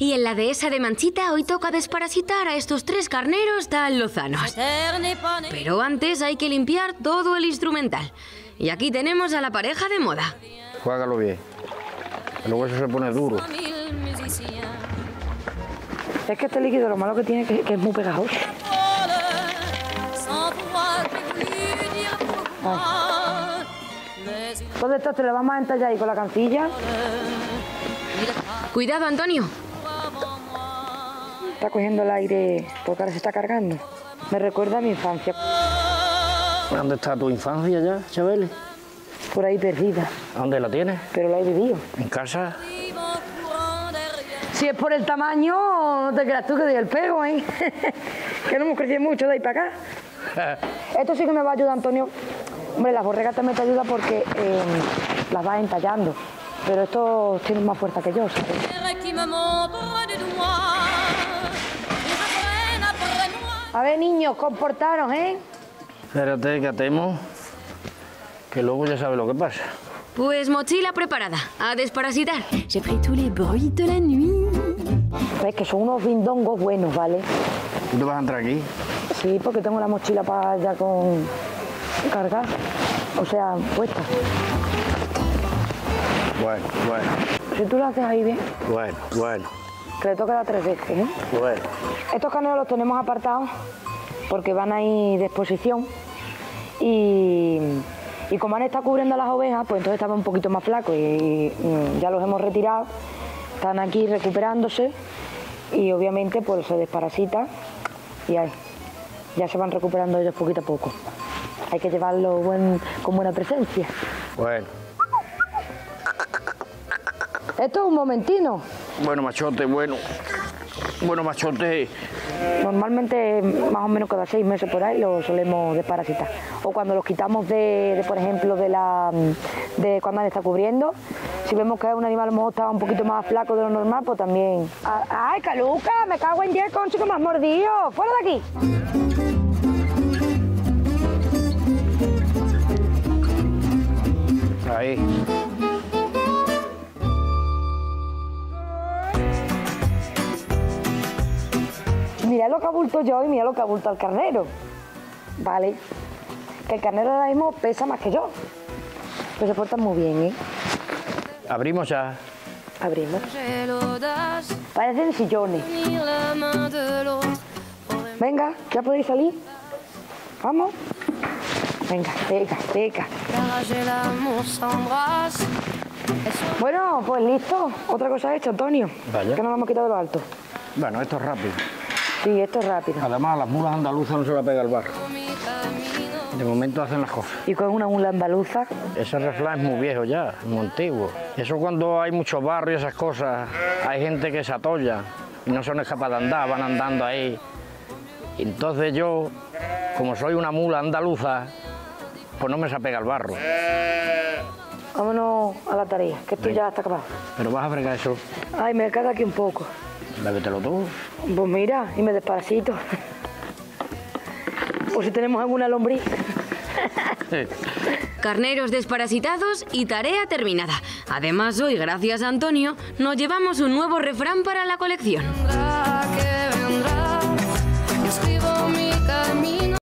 Y en la dehesa de Manchita hoy toca desparasitar a estos tres carneros tan lozanos. Pero antes hay que limpiar todo el instrumental. Y aquí tenemos a la pareja de moda. Juégalo bien. El hueso se pone duro. Es que este líquido lo malo que tiene es que es muy pegajoso. Ah. Todo esto te lo vamos a entallar ahí con la cancilla. Cuidado, Antonio. Está cogiendo el aire porque ahora se está cargando. Me recuerda a mi infancia. ¿Dónde está tu infancia ya, Chabeli? Por ahí perdida. ¿Dónde la tienes? Pero la he vivido. ¿En casa? Si es por el tamaño, no te creas tú que doy el pego, ¿eh? Que no hemos crecido mucho de ahí para acá. Esto sí que me va a ayudar, Antonio. Hombre, las borregas también te ayudan porque las vas entallando. Pero estos tienen más fuerza que yo, ¿sabes? A ver, niños, comportaros, ¿eh? Espérate, que atemos, que luego ya sabes lo que pasa. Pues mochila preparada, a desparasitar. J'ai pris tous les bruits de la nuit. Pues que son unos bindongos buenos, ¿vale? ¿Tú te vas a entrar aquí? Sí, porque tengo la mochila para allá con cargar, o sea, puesta. Bueno. Si tú lo haces ahí bien. Bueno. Que le toca dar 3 veces, ¿eh? Bueno. Estos carneros los tenemos apartados porque van a ir de exposición y como han estado cubriendo las ovejas, pues entonces estaban un poquito más flacos y ya los hemos retirado. Están aquí recuperándose y obviamente pues se desparasita y ahí, ya se van recuperando ellos poquito a poco. Hay que llevarlo con buena presencia. Bueno. Esto es un momentino. Bueno, machote. Normalmente más o menos cada 6 meses por ahí lo solemos desparasitar. O cuando los quitamos de cuando han estado cubriendo. Si vemos que un animal a lo mejor está un poquito más flaco de lo normal, pues también. ¡Ay, Caluca! ¡Me cago en 10 con chico más mordido! ¡Fuera de aquí! Ahí. Mira lo que abulto yo y mira lo que abulto al carnero, ¿vale? Que el carnero ahora mismo pesa más que yo, pero se portan muy bien, ¿eh? Abrimos ya. Abrimos. Parecen sillones. Venga, ya podéis salir. Vamos. Venga, pega. Bueno, pues listo. Otra cosa hecha, Antonio. Vaya. Que nos lo hemos quitado de lo alto. Bueno, esto es rápido. Sí, esto es rápido. Además, a las mulas andaluzas no se la pega el barro. De momento hacen las cosas. ¿Y con una mula andaluza? Ese refrán es muy viejo ya, muy antiguo. Eso cuando hay mucho barro y esas cosas, hay gente que se atolla y no son capaces de andar, van andando ahí. Entonces yo, como soy una mula andaluza, pues no me se pega el barro. Vámonos a la tarea, que esto ya está acabado. Pero vas a fregar eso. Ay, me caga aquí un poco. Lávetelo todo. Pues mira, y me desparasito. Por si tenemos alguna lombriz. Carneros desparasitados y tarea terminada. Además, hoy, gracias a Antonio, nos llevamos un nuevo refrán para la colección.